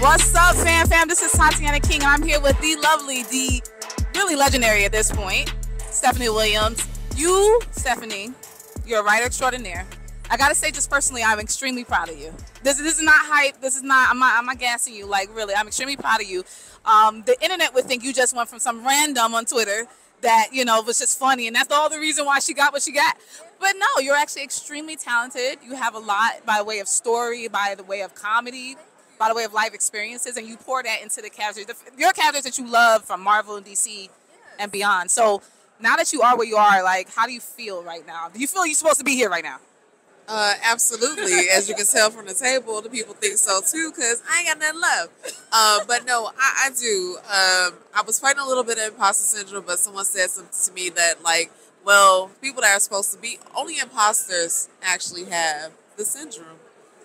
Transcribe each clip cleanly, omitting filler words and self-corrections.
What's up, fan fam? This is Tatiana King. I'm here with the lovely, the really legendary at this point, Stephanie Williams. You, Stephanie, you're a writer extraordinaire. I gotta say, just personally, I'm extremely proud of you. This is not hype. This is not. I'm not gassing you. Like, really, I'm extremely proud of you. The internet would think you just went from some random on Twitter that, you know, was just funny, and that's all the reason why she got what she got. But no, you're actually extremely talented. You have a lot by way of story, by the way of comedy, by the way of life experiences, and you pour that into the characters, your characters that you love from Marvel and DC and beyond. So now that you are where you are, like, how do you feel right now? Do you feel you're supposed to be here right now? Absolutely. As you can tell from the table, the people think so too, because I ain't got nothing left. But no, I do. I was fighting a little bit of imposter syndrome, but someone said something to me that, like, well, people that are supposed to be, only imposters actually have the syndrome.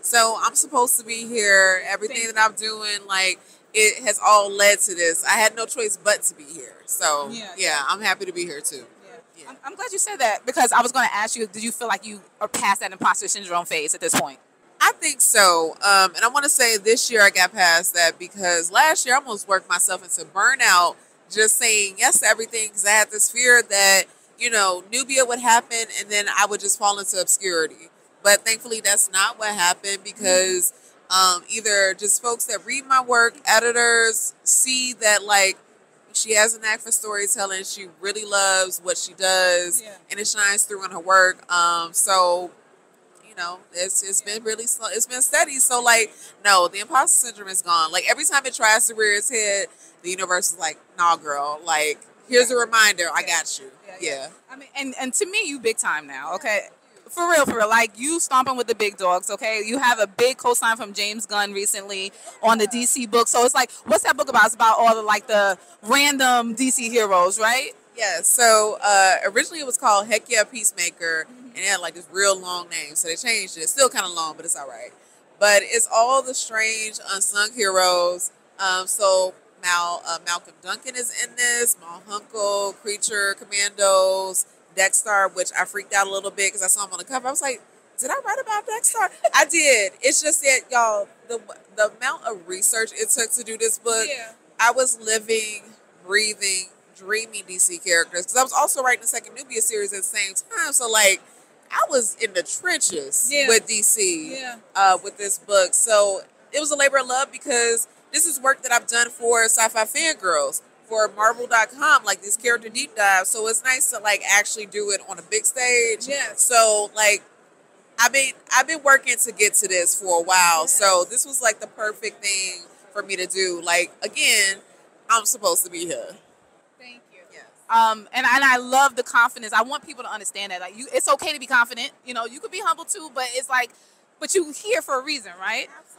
So I'm supposed to be here. Everything that I'm doing, like, it has all led to this. I had no choice but to be here. So yeah, I'm happy to be here too. Yeah. I'm glad you said that, because I was going to ask you, did you feel like you are past that imposter syndrome phase at this point? I think so. And I want to say this year I got past that, because last year I almost worked myself into burnout just saying yes to everything, because I had this fear that, you know, Nubia would happen and then I would just fall into obscurity. But thankfully that's not what happened, because either just folks that read my work, editors, see that, like, she has an knack for storytelling. She really loves what she does, and it shines through in her work. So, you know, it's been really slow. It's been steady. So, like, no, the imposter syndrome is gone. Like, every time it tries to rear its head, the universe is like, nah, girl, like, here's a reminder. I got you. Yeah. I mean, and to me, you big time now, okay? For real, for real. Like, you stomping with the big dogs, okay? You have a big co-sign from James Gunn recently on the DC book. So it's like, what's that book about? It's about all the, like, the random DC heroes, right? Yeah, so originally it was called Heck Yeah, Peacemaker, and it had, like, this real long name. So they changed it. It's still kind of long, but it's all right. But it's all the strange, unsung heroes. So Malcolm Duncan is in this, my uncle, Creature Commandos, Dexter, which I freaked out a little bit because I saw him on the cover. I was like, did I write about Dexter? I did. It's just that, y'all, the amount of research it took to do this book, I was living, breathing, dreaming DC characters, because I was also writing the second Nubia series at the same time. So, like, I was in the trenches with DC with this book. So it was a labor of love, because this is work that I've done for Sci-Fi Fangirls, for Marvel.com, like, this character deep dive. So it's nice to, like, actually do it on a big stage. So, like, I've been working to get to this for a while. So this was, like, the perfect thing for me to do. Like, again, I'm supposed to be here. Thank you. And I love the confidence. I want people to understand that, like, it's okay to be confident. You know, you could be humble too, but it's like, but you're here for a reason, right? Absolutely.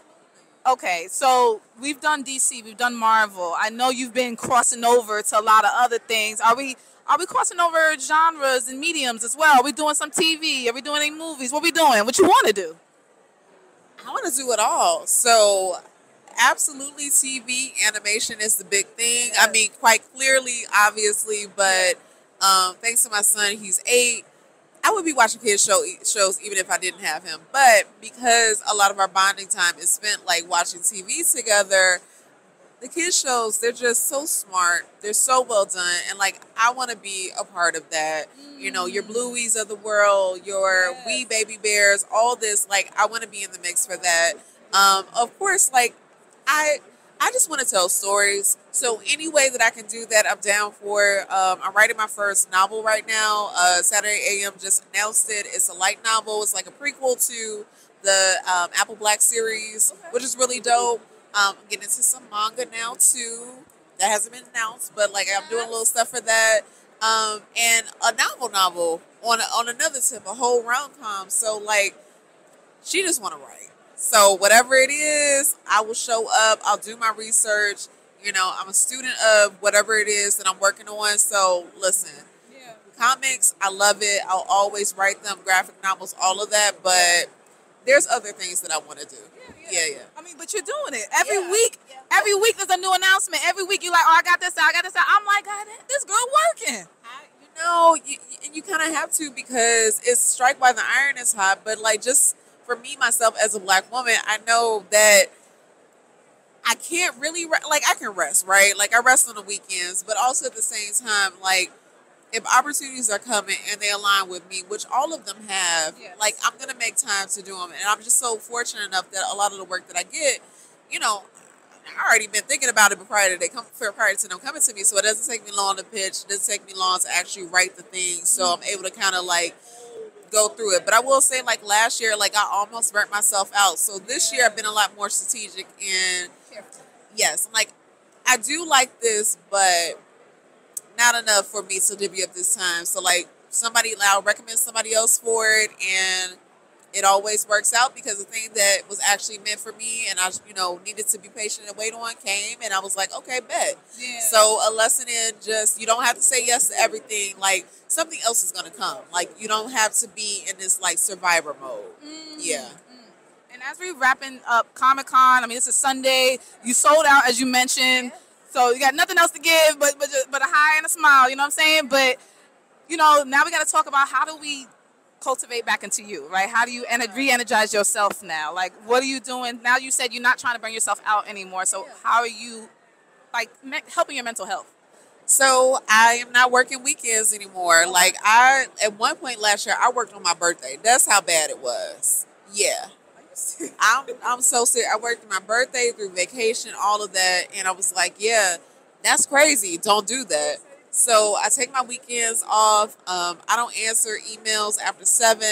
Okay, so we've done DC, we've done Marvel. I know you've been crossing over to a lot of other things. Are we crossing over genres and mediums as well? Are we doing some TV? Are we doing any movies? What are we doing? What you want to do? I want to do it all. So absolutely TV, animation is the big thing. I mean, quite clearly, obviously, but thanks to my son, he's 8. I would be watching kids' shows even if I didn't have him. But because a lot of our bonding time is spent, like, watching TV together, the kids' shows, they're just so smart. They're so well done. And, like, I want to be a part of that. You know, your Blueys of the world, your Wee Baby Bears, all this. Like, I want to be in the mix for that. Of course, like, I just want to tell stories. So any way that I can do that, I'm down for it. I'm writing my first novel right now. Saturday AM just announced it. It's a light novel. It's like a prequel to the Apple Black series, which is really dope. I'm getting into some manga now too. That hasn't been announced, but, like, I'm doing a little stuff for that. And a novel on another tip, a whole rom-com. So, like, she just want to write. So whatever it is, I will show up. I'll do my research. You know, I'm a student of whatever it is that I'm working on. So listen, comics, I love it. I'll always write them, graphic novels, all of that. But there's other things that I want to do. I mean, but you're doing it every week. Every week there's a new announcement. Every week you're like, oh, I got this out, I got this out. I'm like, God, this girl working. You know, you kind of have to, because it's strike while the iron is hot. But, like, just for me, myself, as a Black woman, I know that I can't really, like, I can rest, right? Like, I rest on the weekends, but also at the same time, like, if opportunities are coming and they align with me, which all of them have, yes, like, I'm going to make time to do them. And I'm just so fortunate enough that a lot of the work that I get, you know, I already been thinking about it prior to them coming to me. So it doesn't take me long to pitch. It doesn't take me long to actually write the thing. So I'm able to kind of, like, go through it. But I will say, like, last year, like, I almost burnt myself out. So this year I've been a lot more strategic and, yes, I'm like, I do like this, but not enough for me to divvy up this time. So, like, I'll recommend somebody else for it, and it always works out, because the thing that was actually meant for me and I, you know, needed to be patient and wait on came, and I was like, okay, bet. Yeah. So a lesson in just, you don't have to say yes to everything. Like, something else is going to come. Like, you don't have to be in this, like, survivor mode. Mm-hmm. Yeah. And as we're wrapping up Comic-Con, I mean, this is Sunday. You sold out, as you mentioned. Yeah. So you got nothing else to give but a high and a smile. You know what I'm saying? But, you know, now we got to talk about how do we cultivate back into you, right? How do you re-energize yourself now? Like, what are you doing? Now you said you're not trying to burn yourself out anymore. So how are you, like, helping your mental health? So I am not working weekends anymore. Like, I, at one point last year, I worked on my birthday. That's how bad it was. Yeah. I'm so sick. I worked my birthday through vacation, all of that, and I was like, yeah, that's crazy. Don't do that. So I take my weekends off. I don't answer emails after 7.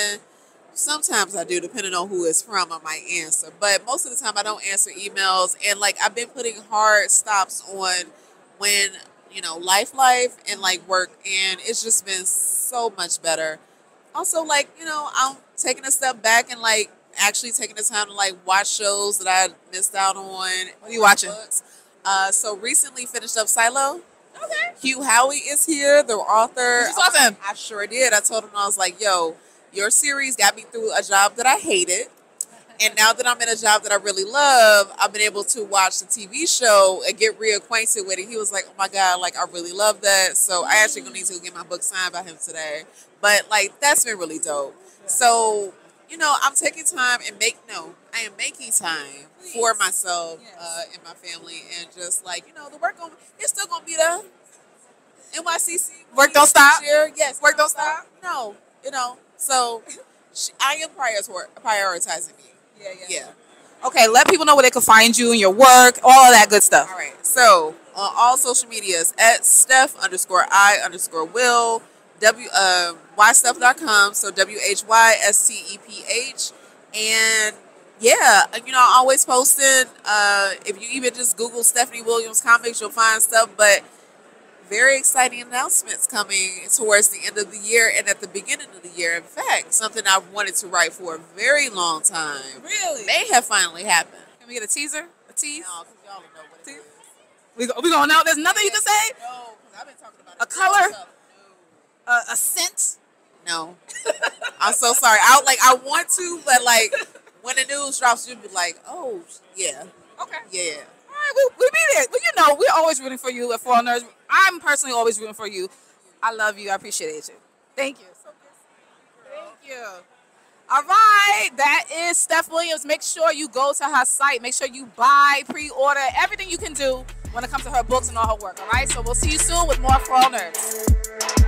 Sometimes I do, depending on who it's from, I might answer. But most of the time I don't answer emails, and, like, I've been putting hard stops on when, you know, life and, like, work, and it's just been so much better. Also, like, you know, I'm taking a step back and, like, actually taking the time to, like, watch shows that I missed out on. What are you watching? So recently finished up Silo. Okay. Hugh Howey is here, the author. You saw him? I sure did. I told him, I was like, yo, your series got me through a job that I hated. And now that I'm in a job that I really love, I've been able to watch the TV show and get reacquainted with it. He was like, oh my God, like, I really love that. So I actually gonna need to get my book signed by him today. But, like, that's been really dope. So, you know, I'm taking time and I am making time for myself, yes, and my family, and just, like, you know, the work on, it's still going to be there. NYCC. Work don't stop. Yes. Work don't stop. No. You know, so I am prioritizing me. Yeah. Okay. Let people know where they can find you and your work, all of that good stuff. All right. So on all social medias, at Steph_I_Will. WYSTEPH.com, so WHYSTEPH, and yeah, you know, I'm always posting. If you even just Google Stephanie Williams comics, you'll find stuff. But very exciting announcements coming towards the end of the year and at the beginning of the year. In fact, something I've wanted to write for a very long time, really, may have finally happened. Can we get a teaser? A tease? No, because y'all don't know what it is. We gonna know. There's nothing you can say. No, because I've been talking about it. A color. A scent? No. I'm so sorry. I want to, but, like, when the news drops, you'll be like, oh, yeah. Okay. Yeah. All right, we'll be there. Well, you know, we're always rooting for you at For All Nerds. I'm personally always rooting for you. I love you. I appreciate you. Thank you. Thank you. All right. That is Steph Williams. Make sure you go to her site. Make sure you buy, pre-order, everything you can do when it comes to her books and all her work. All right? So we'll see you soon with more For All Nerds.